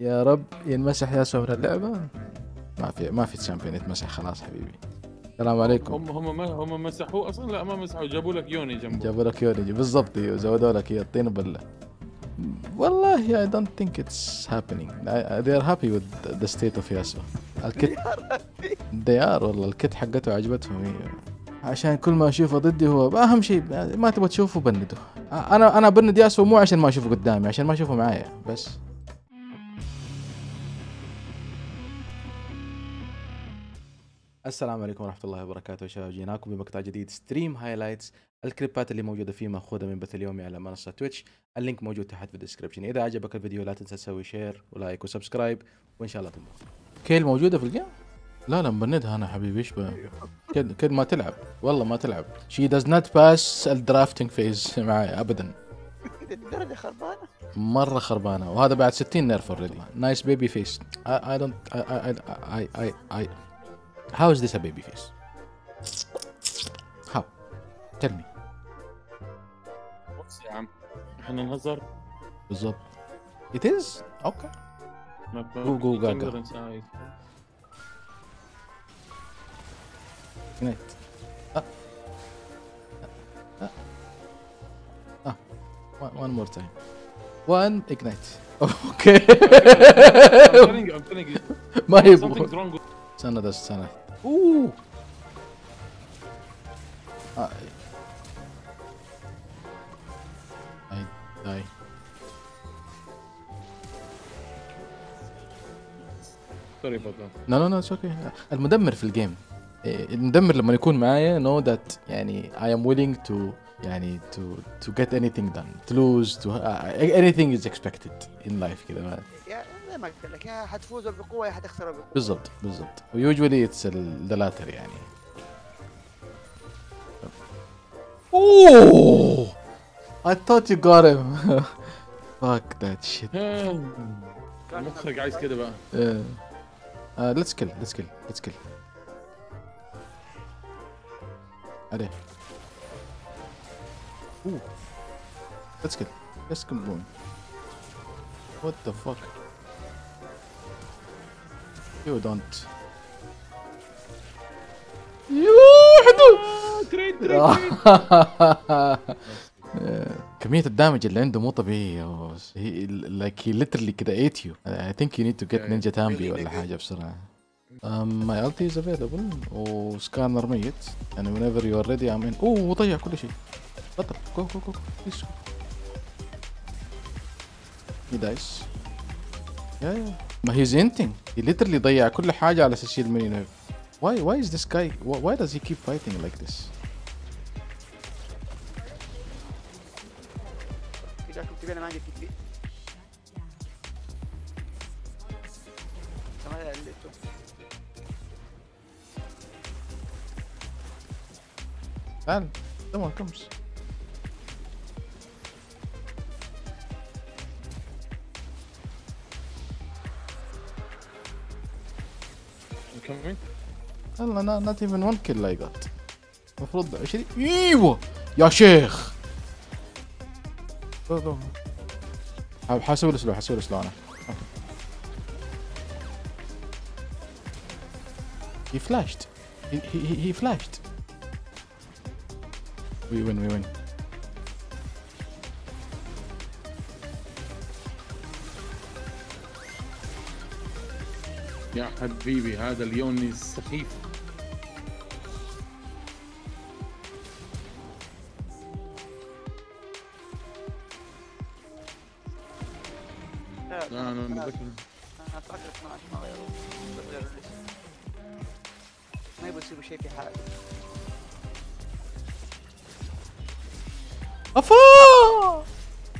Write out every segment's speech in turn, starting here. يا رب ينمسح ياسو من اللعبه. ما في تشامبيون يتمسح خلاص حبيبي. السلام عليكم. هم مسحوه اصلا؟ لا ما مسحوه، جابوا لك يوني جنبه. جابوا لك يوني بالضبط، زودوا لك اياه الطين بالله. والله I don't think it's happening. They are happy with the state of Yasuo. الكت they are والله الكت حقته عجبتهم، عشان كل ما اشوفه ضدي هو اهم شيء ما تبغى تشوفه بنده. انا بند ياسو مو عشان ما اشوفه قدامي، عشان ما اشوفه معايا بس. السلام عليكم ورحمه الله وبركاته يا شباب، جيناكم بمقطع جديد ستريم هايلايتس. الكليبات اللي موجوده فيه ماخوذه من بث اليومي على منصه تويتش، اللينك موجود تحت في الديسكربشن. اذا عجبك الفيديو لا تنسى تسوي شير ولايك وسبسكرايب وان شاء الله تنبسط. كيل موجوده في الجيم؟ لا مبندها انا حبيبي، ايش كد ما تلعب، والله ما تلعب. شي does not pass الدرافتنج فيز معايا ابدا. الدرجه خربانه مره خربانه، وهذا بعد 60 نيرف اوريدي. نايس بيبي فيس. اي دونت اي اي How is this a baby face? How? Tell me. بص يا عم احنا نهزر بالضبط. It is? Okay. Go gaga. Good night. One more time. One ignite. Okay. I'm telling you. ما يبغى. استنى اوه اي سوري بابا. لا اتس اوكي. المدمر في الجيم، المدمر لما يكون معايا نو ذات يعني I am willing to يعني to get anything done to lose to anything is expected in life كذا. ما قلت لك يا حتفوزوا بقوه يا حتخسروا بقوه. بالضبط ويوجولي اتس ذا لاتر يعني. اوه I thought you got him. Fuck that shit. مخرج عايز كده بقى. let's kill. عليه. اوه let's kill Brom. What the fuck? You don't. كمية الدامج اللي عنده مو طبيعية. Like he literally كده ate you. I think you need to get Ninja Tamiya ولا حاجة بسرعة. My ulti is available. وسكانر ميت. And whenever you are ready I'm in. أوه ضيع كل شيء. بطل. go. He dies. Yeah. ما he's hinting. He literally ضيع كل حاجة على أساس يشيل مني. Why is this guy? Why does he keep fighting like this? Man, someone comes. والله not even one kill I got. المفروض 20. ايوه يا شيخ. حاسوي السلو انا. He flashed. He flashed. We win. يا حبيبي هذا اليوني السخيف. لا انا متذكر ما غيروه، ما يبغوا يسيبوا شيء في حاله. افا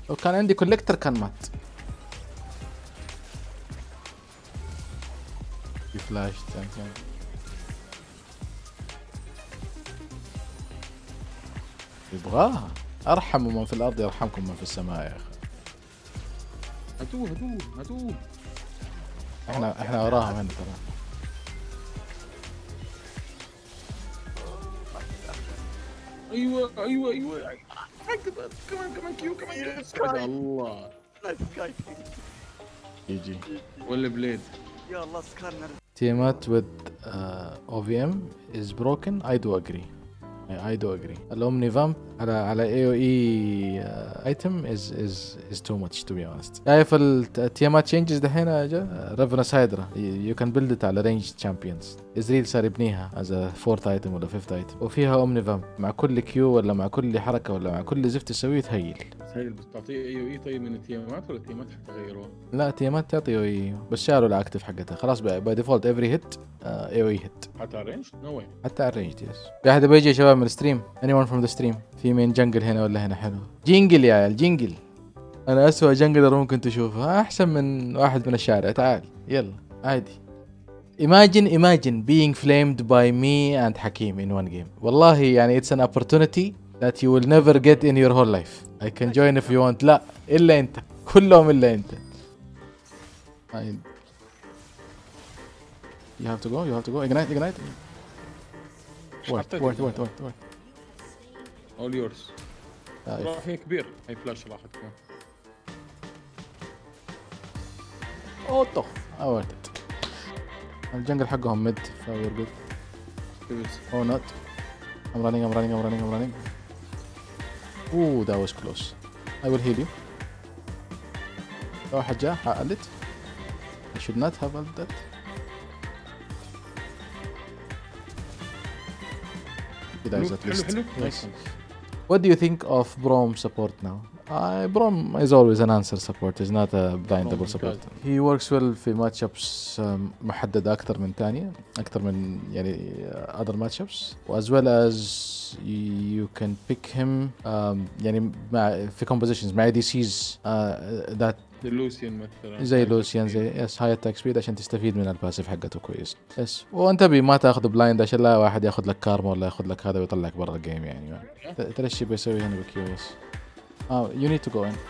لو كان عندي كوليكتر كان مات. فلاش تانكين. يبغاها. ارحم من في الارض يرحمكم من في السماء يا اخي. هتوه احنا وراهم هنا ترى. ايوه كمان كيو. الله GG. والبليد يلا سكرنا. تيمات with OVM is broken. I do agree. I do agree. الأومني فامب على AOE item is too much to be honest. شايف التيمات changes دحين ريفنا سايدرا you can build it على ranged champions. إزريل صار يبنيها as a 4th item ولا 5th item وفيها أومني فامب مع كل كيو ولا مع كل حركة ولا مع كل زفت تسويه تهيل. تهيل بس تعطيه AOE طيب من التيمات ولا التيمات حتغيروها؟ لا التيمات تعطي AOE بس شالوا الأكتف حقتها خلاص باي ديفولت every hit AOE hit. حتى على الرينج؟ نو واي. حتى على الرينج يس. في أحد بيجي يا شباب من الستريم؟ anyone from the stream؟ في مين جنجل هنا ولا هنا حلو؟ جنجل يا عيال جنجل. أنا أسوأ جنجلر ممكن تشوفه أحسن من واحد من الشارع تعال يلا عادي. Imagine being flamed by me and Hakim in one game. والله يعني it's an opportunity that you will never get in your whole life. I can join if you want. لا إلا أنت كلهم إلا أنت. You have to go. You have to go. Ignite. Wait. All yours. راح كبير. هاي فلاش راح تكون. أوتو. أوتو. الجنجل حقهم ميد فاير جود او نوت ام رانينج اوه ذا واز كلوز اي ويل هيل يو لو واحد جاء عقلت اي شود نوت هاف ذات كده از اتليست وات دو يو ثينك اوف بروم سبورت ناو Brom is always an answer support, is not a blindable support. He works well في matchups محددة أكثر من ثانية، أكثر من يعني other matchups. As well as you can pick him يعني في compositions مع DCs that لوسيان مثلا زي لوسيان زي يس هاي اتاك سبيد عشان تستفيد من الباسيف حقته كويس يس وانتبه ما تاخذ بلايند عشان لا واحد ياخذ لك كارما ولا ياخذ لك هذا ويطلعك برا الجيم يعني ترى الشيء بيسوي هنا بكيو يس Oh, you need to go in. Good.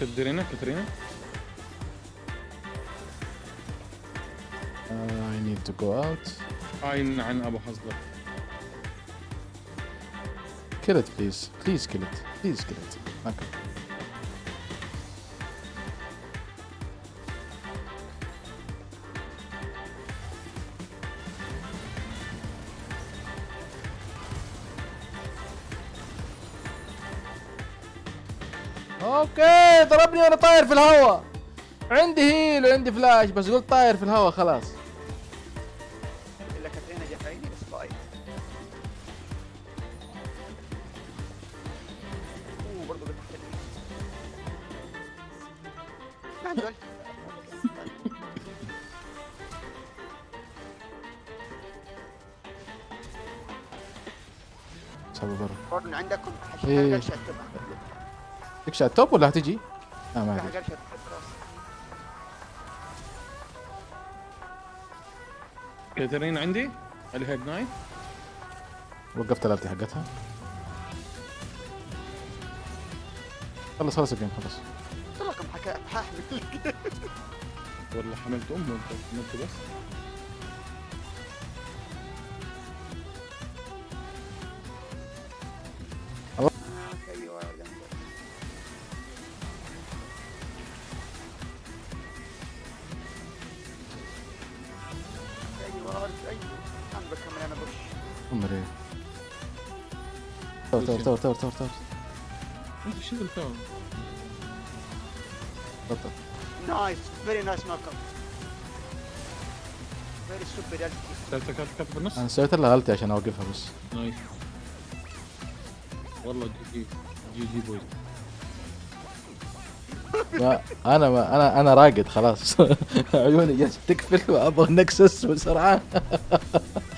Katrina? I need to go out. عن أبو حصلك. Kill it, please. Please kill it. Please kill it. Okay. اوكي ضربني وانا طاير في الهواء. عندي هيل وعندي فلاش بس قلت طاير في الهواء خلاص. برضه عندكم حشد شات توب تكشات توب ولا هتجي؟ لا ما ادري كاترين عندي الهيد نايت وقفت الارتي حقتها خلص الجيم خلص طلعكم حكا حاحمل والله حملت امه انت بس تور انت شو التور بطل نايس فيري نايس ماكو فيري سوبر التي بالنص انا سويت لها غلطه عشان اوقفها بس نايس والله جي بوي انا راقد خلاص عيوني تكفل وابغى نكسس بسرعه